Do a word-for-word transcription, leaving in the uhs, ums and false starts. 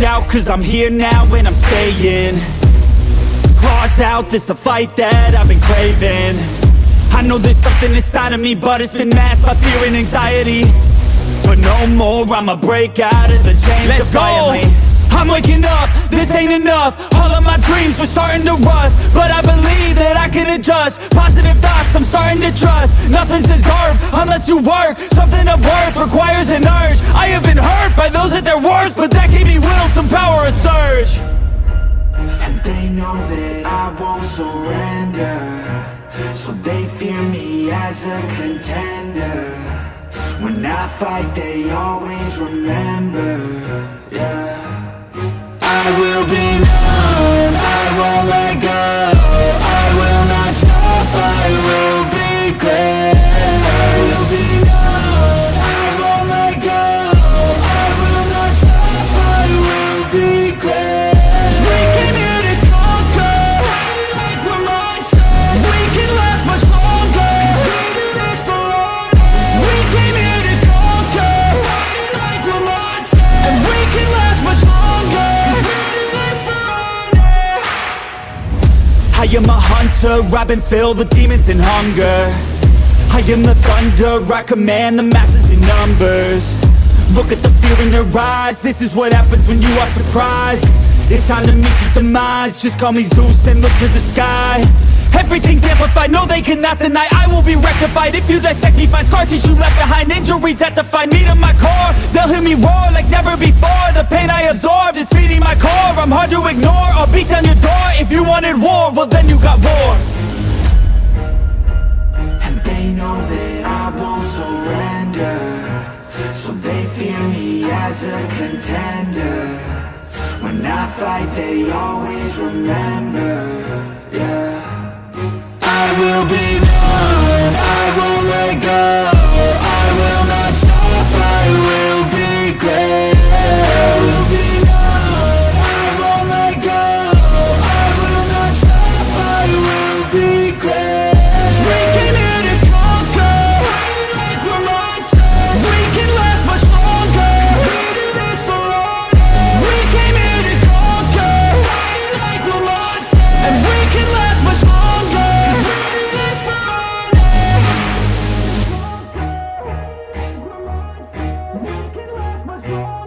watch out, cause I'm here now and I'm staying. Claws out, this the fight that I've been craving. I know there's something inside of me, but it's been masked by fear and anxiety. But no more, I'ma break out of the chains. Let's defiantly. Go! I'm waking up, this ain't enough. All of my dreams were starting to rust, but I believe that I can adjust. Positive thoughts, I'm starting to trust. Nothing's deserved unless you work. Something of worth requires an urge. I have been hurt by those at their worst, but that gave me will, some power, a surge. And they know that I won't surrender, so they fear me as a contender. When I fight, they always remember, yeah. I will be known, I won't let go, I will not stop, I will be great. I will be known, I won't let go, I will not stop, I will be great. We came here to conquer, fight like we're monsters. We can last much longer, we do this for honor. We came here to conquer, fight like we're monsters. And we can last much longer. I am a hunter, I've been filled with demons and hunger. I am the thunder, I command the masses in numbers. Look at the fear in their eyes, this is what happens when you are surprised. It's time to meet your demise, just call me Zeus and look to the sky. Everything's amplified, no they cannot deny. I will be rectified if you dissect me, find scar tissue left behind. Injuries that define me to my core, they'll hear me roar like never before. The pain I absorbed, it's feeding my core. I'm hard to ignore, I'll beat down your door. If you wanted war, well then you got war. And they know that I won't surrender, so they fear me as a contender. When I fight, they always remember, yeah. I will be known, I won't let go, I will not stop, I will be great. I will be known, I won't let go, I will not stop, I will be great. We came here to conquer, fight like we're monsters. We can last much longer, we do this for honor. We came here to conquer, fight like we're monsters. And we can last much longer. We can last much longer.